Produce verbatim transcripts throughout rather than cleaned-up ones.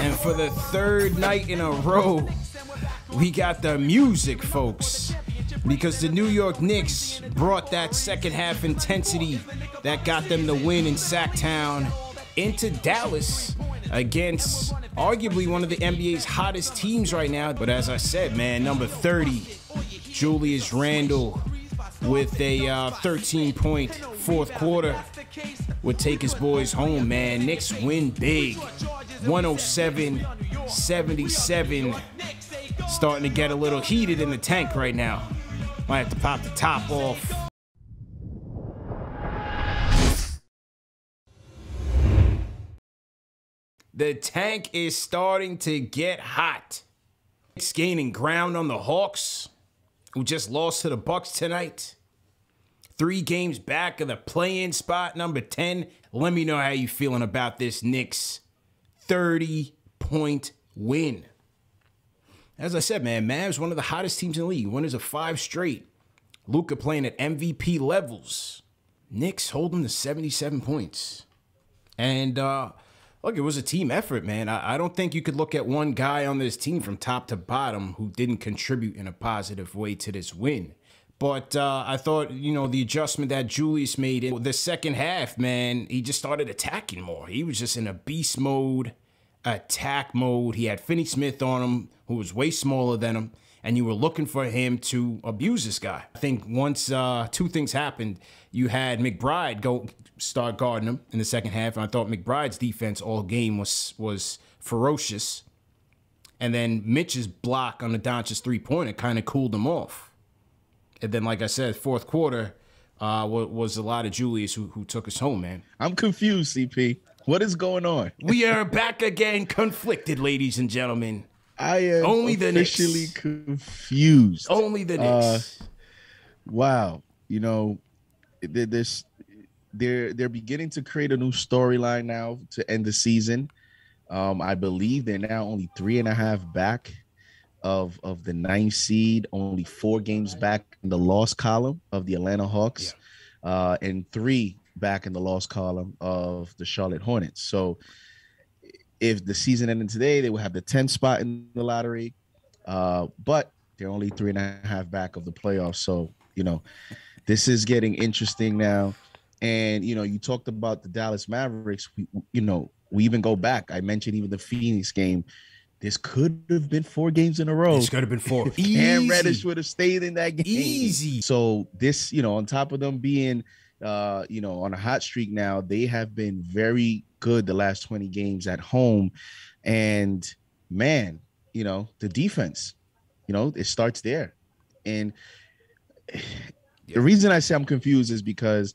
And for the third night in a row, we got the music, folks, because the New York Knicks brought that second half intensity that got them the win in Sacktown into Dallas against arguably one of the N B A's hottest teams right now. But as I said, man, number thirty, Julius Randle, with a uh, thirteen point fourth quarter, would take his boys home, man. Knicks win big, one oh seven to seventy-seven. Starting to get a little heated in the tank right now. Might have to pop the top off. The tank is starting to get hot. It's gaining ground on the Hawks, who just lost to the Bucks tonight. Three games back of the play-in spot, number ten. Let me know how you're feeling about this Knicks thirty point win. As I said, man, Mavs, one of the hottest teams in the league. Winners of five straight. Luka playing at M V P levels. Knicks holding to seventy-seven points. And, uh... look, it was a team effort, man. I, I don't think you could look at one guy on this team from top to bottom who didn't contribute in a positive way to this win. But uh, I thought, you know, the adjustment that Julius made in the second half, man, he just started attacking more. He was just in a beast mode, attack mode. He had Finney-Smith on him, who was way smaller than him, and you were looking for him to abuse this guy. I think once uh, two things happened, you had McBride go start guarding him in the second half, and I thought McBride's defense all game was was ferocious. And then Mitch's block on the Doncic's three-pointer kind of cooled him off. And then, like I said, fourth quarter uh, was a lot of Julius who, who took us home, man. I'm confused, C P. What is going on? We are back again, conflicted, ladies and gentlemen. I am only the officially Knicks. confused. Only the Knicks. Uh, wow, you know, this they're they're beginning to create a new storyline now to end the season. Um, I believe they're now only three and a half back of of the ninth seed, only four games back in the loss column of the Atlanta Hawks, yeah. uh, and three back in the loss column of the Charlotte Hornets. So, if the season ended today, they would have the tenth spot in the lottery. Uh, but they're only three and a half back of the playoffs. So, you know, this is getting interesting now. And, you know, you talked about the Dallas Mavericks. We, you know, we even go back. I mentioned even the Phoenix game. This could have been four games in a row. This could have been four. Cam Reddish would have stayed in that game. Easy. So this, you know, on top of them being, uh, you know, on a hot streak now, they have been very good the last twenty games at home. And man, you know, the defense, you know, it starts there. And yeah. The reason I say I'm confused is because,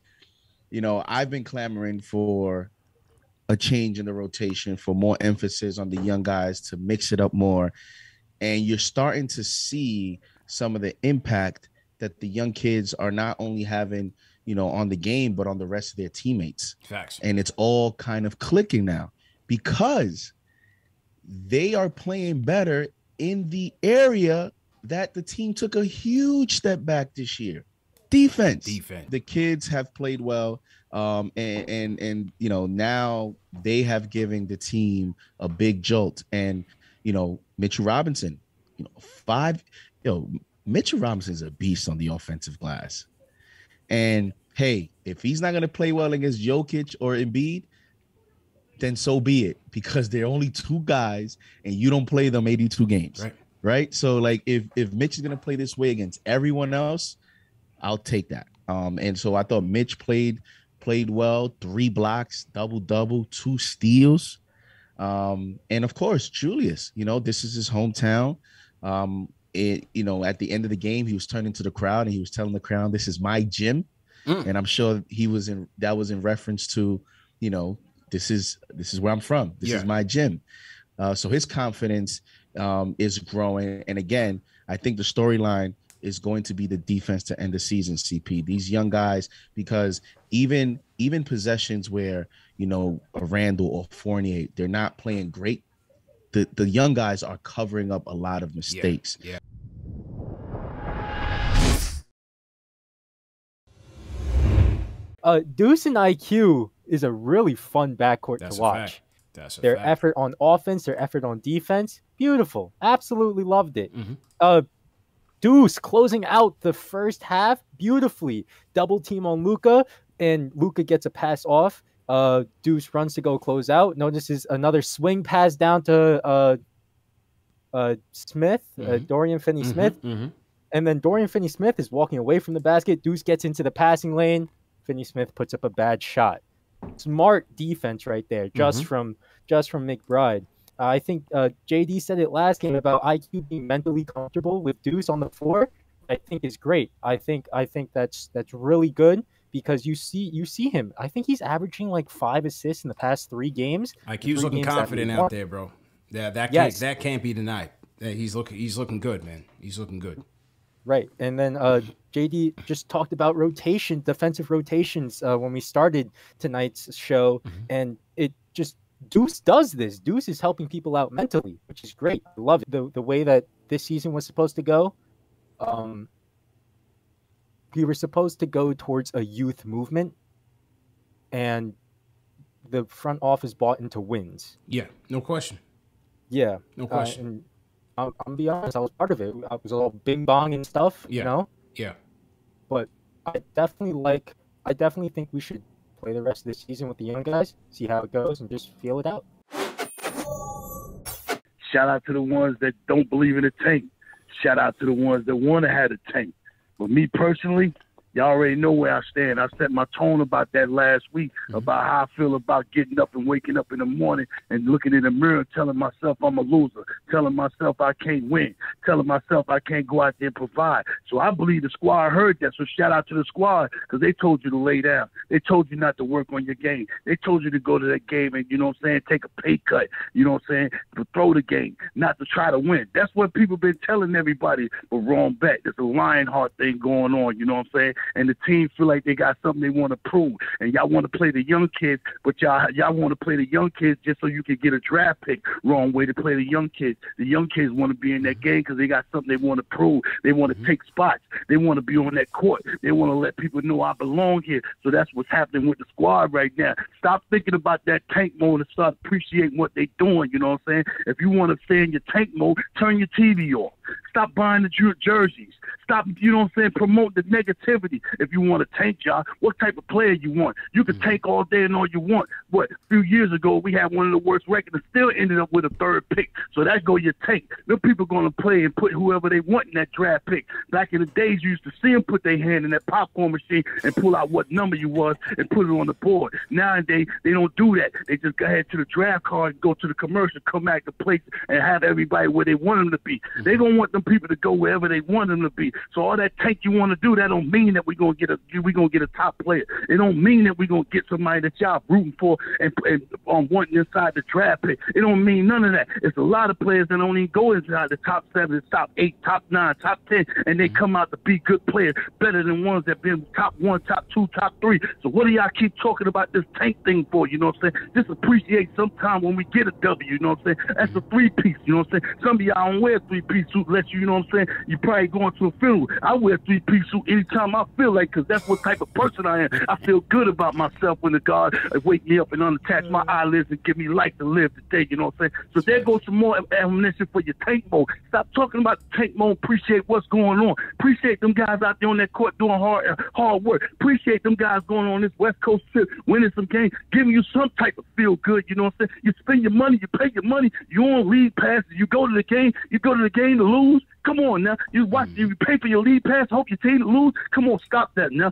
you know, I've been clamoring for a change in the rotation, for more emphasis on the young guys, to mix it up more. And you're starting to see some of the impact that the young kids are not only having, you know, on the game, but on the rest of their teammates. Facts. And it's all kind of clicking now because they are playing better in the area that the team took a huge step back this year. Defense. Defense. The kids have played well. Um, and, and, and, you know, now they have given the team a big jolt. And, you know, Mitchell Robinson, you know, five, you know, Mitchell Robinson's a beast on the offensive glass. And, hey, if he's not going to play well against Jokic or Embiid, then so be it, because they're only two guys and you don't play them eighty-two games, right? right? So, like, if, if Mitch is going to play this way against everyone else, I'll take that. Um, and so I thought Mitch played played well, three blocks, double-double, two steals. Um, and, of course, Julius, you know, this is his hometown. Um It, you know, at the end of the game, he was turning to the crowd and he was telling the crowd, "This is my gym," mm. and I'm sure he was in. That was in reference to, you know, this is this is where I'm from. This yeah. is my gym. Uh, so his confidence um, is growing. And again, I think the storyline is going to be the defense to end the season. C P, these young guys, because even even possessions where, you know, a Randle or Fournier, they're not playing great. The, the young guys are covering up a lot of mistakes. Yeah, yeah. Uh, Deuce and I Q is a really fun backcourt That's to watch. That's their fact. effort on offense, their effort on defense. Beautiful. Absolutely loved it. Mm-hmm. Uh, Deuce closing out the first half beautifully. Double team on Luka, and Luka gets a pass off. Uh, Deuce runs to go close out. Notices another swing pass down to uh, uh, Smith, mm-hmm. uh, Dorian Finney-Smith. Mm-hmm. Mm-hmm. And then Dorian Finney-Smith is walking away from the basket. Deuce gets into the passing lane. Finney-Smith puts up a bad shot. Smart defense right there, just mm-hmm. from just from McBride. Uh, I think uh, J D said it last game about I Q being mentally comfortable with Deuce on the floor. I think is great. I think I think that's that's really good because you see you see him. I think he's averaging like five assists in the past three games. I Q's looking confident out there, bro. Yeah, that can't, yes. that can't be denied. He's looking he's looking good, man. He's looking good. Right, and then uh, J D just talked about rotation, defensive rotations uh, when we started tonight's show, mm-hmm. and it just Deuce does this. Deuce is helping people out mentally, which is great. I love it. the the way that this season was supposed to go. Um, we were supposed to go towards a youth movement, and the front office bought into wins. Yeah, no question. Yeah, no question. Uh, and, I'm, I'm be honest, I was part of it. I was all bing bong and stuff, yeah. you know? Yeah. But I definitely like, I definitely think we should play the rest of this season with the young guys, see how it goes, and just feel it out. Shout out to the ones that don't believe in a tank. Shout out to the ones that want to have a tank. But me personally, y'all already know where I stand. I set my tone about that last week, mm-hmm. about how I feel about getting up and waking up in the morning and looking in the mirror, telling myself I'm a loser, telling myself I can't win, telling myself I can't go out there and provide. So I believe the squad heard that, so shout out to the squad because they told you to lay down. They told you not to work on your game. They told you to go to that game and, you know what I'm saying, take a pay cut, you know what I'm saying, to throw the game, not to try to win. That's what people been telling everybody, but wrong bet. There's a Lionheart thing going on, you know what I'm saying? And the team feel like they got something they want to prove. And y'all want to play the young kids, but y'all y'all want to play the young kids just so you can get a draft pick. Wrong way to play the young kids. The young kids want to be in that game because they got something they want to prove. They want to mm-hmm. take spots. They want to be on that court. They want to let people know I belong here. So that's what's happening with the squad right now. Stop thinking about that tank mode and start appreciating what they're doing. You know what I'm saying? If you want to stay in your tank mode, turn your T V off. Stop buying the jer- jerseys. Stop, you know what I'm saying, promote the negativity. If you want to tank, y'all, what type of player you want? You can mm-hmm. tank all day and all you want. What, a few years ago, we had one of the worst records and still ended up with a third pick. So that's go your tank. Them people going to play and put whoever they want in that draft pick. Back in the days, you used to see them put their hand in that popcorn machine and pull out what number you was and put it on the board. Nowadays, they don't do that. They just go ahead to the draft card, go to the commercial, come back to place and have everybody where they want them to be. Mm-hmm. They don't want them people to go wherever they want them to be. So all that tank you want to do, that don't mean that we're gonna get a we gonna get a top player. It don't mean that we're gonna get somebody that y'all rooting for and on um, wanting inside the draft pick. It don't mean none of that. It's a lot of players that don't even go inside the top seven, top eight, top nine, top ten, and they come out to be good players, better than ones that been top one, top two, top three. So what do y'all keep talking about this tank thing for? You know what I'm saying? Just appreciate sometime when we get a W. You know what I'm saying? That's a three piece. You know what I'm saying? Some of y'all don't wear three piece suit. Let you, you know what I'm saying? You probably going to a funeral. I wear three piece suit anytime I feel like, because that's what type of person I am. I feel good about myself when the God wake me up and unattach my eyelids and give me life to live today. You know what I'm saying? So there goes some more ammunition for your tank mode. Stop talking about the tank mode. Appreciate what's going on. Appreciate them guys out there on that court doing hard hard work. Appreciate them guys going on this West Coast trip, winning some games, giving you some type of feel good. You know what I'm saying? You spend your money, you pay your money, you don't lead passes. You go to the game, you go to the game to lose. Come on now. You watch, you pay for your lead pass, hope your team to lose. Come on, stop that now.